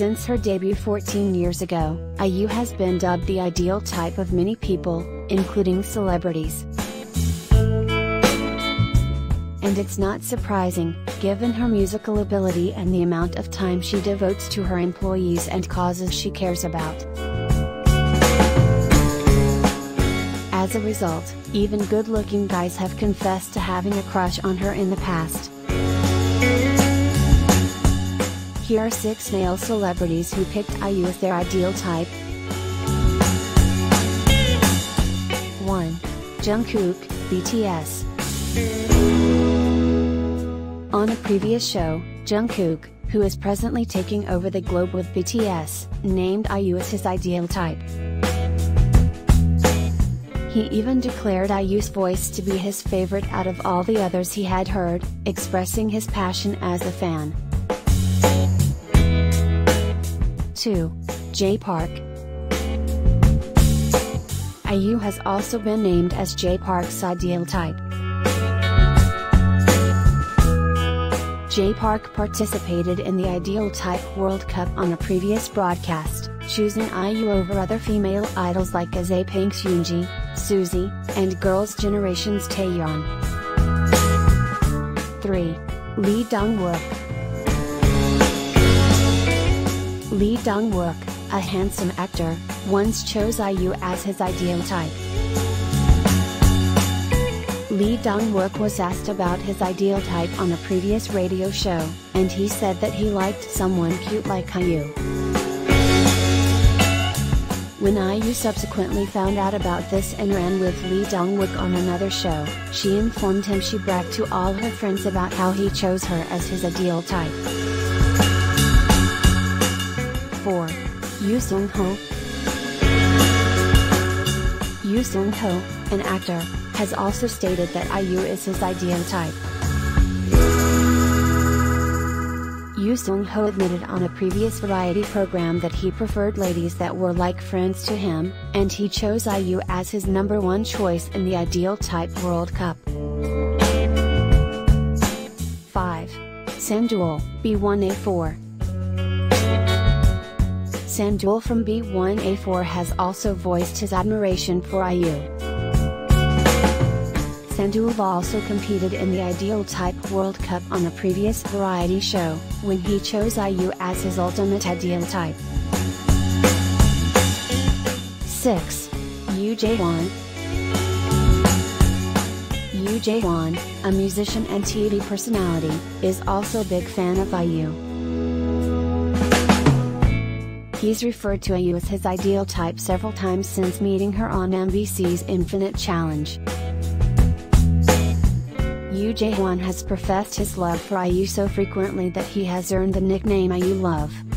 Since her debut 14 years ago, IU has been dubbed the ideal type of many people, including celebrities. And it's not surprising, given her musical ability and the amount of time she devotes to her employees and causes she cares about. As a result, even good-looking guys have confessed to having a crush on her in the past. Here are 6 male celebrities who picked IU as their ideal type. 1. Jungkook, BTS. On a previous show, Jungkook, who is presently taking over the globe with BTS, named IU as his ideal type. He even declared IU's voice to be his favorite out of all the others he had heard, expressing his passion as a fan. 2. Jay Park. IU has also been named as Jay Park's ideal type. Jay Park participated in the Ideal Type World Cup on a previous broadcast, choosing IU over other female idols like Jay Park's Yoonji, Suzy, and Girls' Generation's Taeyeon. 3. Lee Dong-wook. Lee Dong-wook, a handsome actor, once chose IU as his ideal type. Lee Dong-wook was asked about his ideal type on a previous radio show, and he said that he liked someone cute like IU. When IU subsequently found out about this and ran with Lee Dong-wook on another show, she informed him she bragged to all her friends about how he chose her as his ideal type. 4. Yoo Seung Ho. Yoo Seung Ho, an actor, has also stated that IU is his ideal type. Yoo Seung Ho admitted on a previous variety program that he preferred ladies that were like friends to him, and he chose IU as his #1 choice in the Ideal Type World Cup. 5. Sandeul, B1A4. Sandeul from B1A4 has also voiced his admiration for IU. Sandeul also competed in the Ideal Type World Cup on a previous variety show, when he chose IU as his ultimate ideal type. 6. Yoo Jae Hwan. Yoo Jae Hwan, a musician and TV personality, is also a big fan of IU. He's referred to IU as his ideal type several times since meeting her on MBC's Infinite Challenge. Yoo Jae Hwan has professed his love for IU so frequently that he has earned the nickname IU Love.